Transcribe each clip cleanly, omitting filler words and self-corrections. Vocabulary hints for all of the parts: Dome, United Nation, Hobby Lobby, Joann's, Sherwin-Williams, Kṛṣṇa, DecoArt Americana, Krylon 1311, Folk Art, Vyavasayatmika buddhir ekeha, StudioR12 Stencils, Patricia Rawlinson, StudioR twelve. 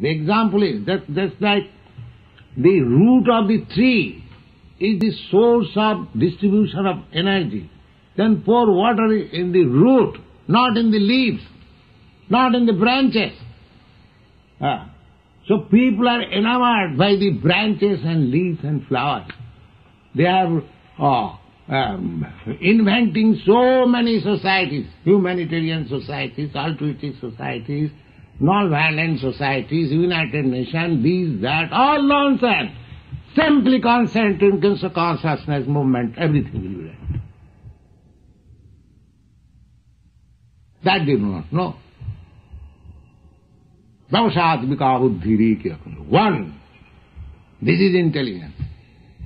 The example is that's like the root of the tree is the source of distribution of energy. Then pour water in the root, not in the leaves, not in the branches. So people are enamored by the branches and leaves and flowers. They are inventing so many societies, humanitarian societies, altruistic societies, non-violent societies, United Nations, these, that, all nonsense. Simply concentrating consciousness movement, everything will be right. That they do not know. Vyavasayatmika buddhir ekeha. One. This is intelligence.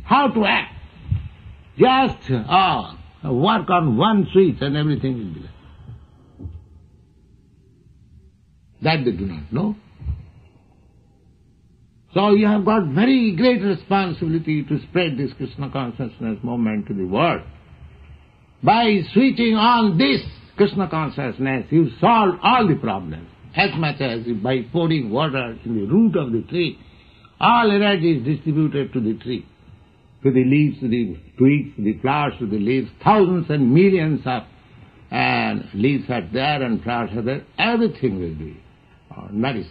How to act? Just work on one switch and everything will be right. That they do not know. So you have got very great responsibility to spread this Kṛṣṇa consciousness movement to the world. By switching on this Kṛṣṇa consciousness, you solve all the problems, as much as by pouring water in the root of the tree. All energy is distributed to the tree, to the leaves, to the twigs, to the flowers, to the leaves. Thousands and millions of leaves are there and flowers are there. Everything will be nourished.